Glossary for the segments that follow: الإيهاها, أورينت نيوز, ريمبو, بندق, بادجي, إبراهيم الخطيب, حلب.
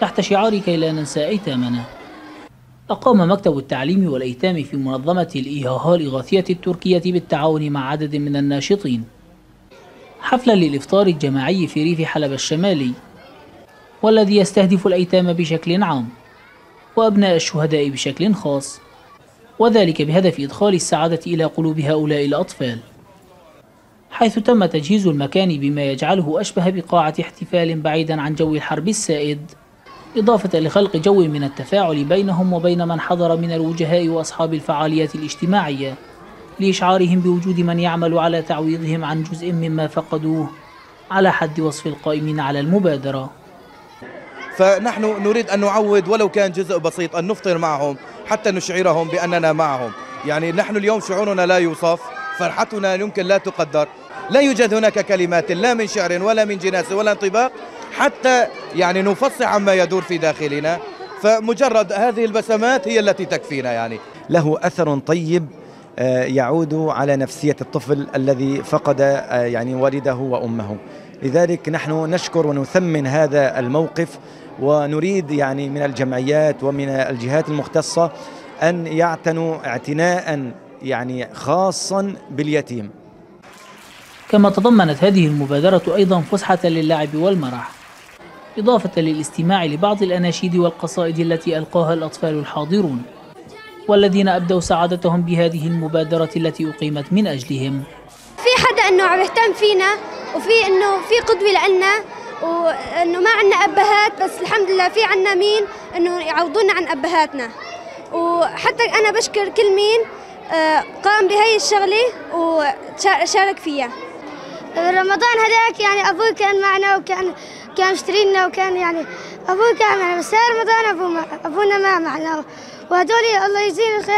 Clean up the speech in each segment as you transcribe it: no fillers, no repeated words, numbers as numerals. تحت شعار كي لا ننسى أيتامنا. أقام مكتب التعليم والأيتام في منظمة الإيهاها الإغاثية التركية بالتعاون مع عدد من الناشطين حفلا للإفطار الجماعي في ريف حلب الشمالي، والذي يستهدف الأيتام بشكل عام وأبناء الشهداء بشكل خاص، وذلك بهدف إدخال السعادة إلى قلوب هؤلاء الأطفال، حيث تم تجهيز المكان بما يجعله أشبه بقاعة احتفال بعيدا عن جو الحرب السائد، إضافة لخلق جو من التفاعل بينهم وبين من حضر من الوجهاء وأصحاب الفعاليات الاجتماعية لإشعارهم بوجود من يعمل على تعويضهم عن جزء مما فقدوه على حد وصف القائمين على المبادرة. فنحن نريد أن نعوض ولو كان جزء بسيط، أن نفطر معهم حتى نشعرهم بأننا معهم. يعني نحن اليوم شعورنا لا يوصف، فرحتنا يمكن لا تقدر، لا يوجد هناك كلمات لا من شعر ولا من جناس ولا انطباق حتى يعني نفصح عما يدور في داخلنا، فمجرد هذه البسمات هي التي تكفينا. يعني له أثر طيب يعود على نفسية الطفل الذي فقد يعني والده وأمه، لذلك نحن نشكر ونثمن هذا الموقف، ونريد يعني من الجمعيات ومن الجهات المختصة أن يعتنوا اعتناء يعني خاصا باليتيم. كما تضمنت هذه المبادرة أيضا فسحة للعب والمرح، إضافة للاستماع لبعض الأناشيد والقصائد التي ألقاها الأطفال الحاضرون، والذين أبدوا سعادتهم بهذه المبادرة التي أقيمت من أجلهم. في حدا أنه عم يهتم فينا، وفي أنه في قدوة لنا، وأنه ما عنا أبهات، بس الحمد لله في عنا مين أنه يعوضونا عن أبهاتنا. وحتى أنا بشكر كل مين قام بهي الشغلة وشارك فيها. رمضان هذاك يعني أبوي كان معنا، وكان يشتري لنا، وكان يعني أبوي كان معنا، بس هاي رمضان أبونا ما معنا، وهدول الله يجزيهم الخير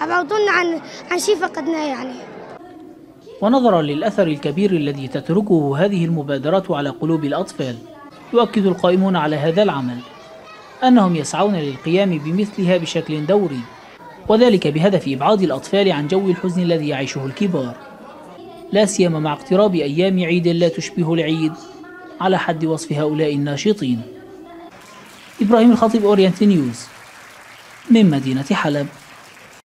عم يعوضونا عن شيء فقدناه يعني. ونظرا للأثر الكبير الذي تتركه هذه المبادرات على قلوب الأطفال، يؤكد القائمون على هذا العمل أنهم يسعون للقيام بمثلها بشكل دوري، وذلك بهدف إبعاد الأطفال عن جو الحزن الذي يعيشه الكبار، لا سيما مع اقتراب أيام عيد لا تشبه العيد على حد وصف هؤلاء الناشطين. إبراهيم الخطيب، أورينت نيوز، من مدينة حلب.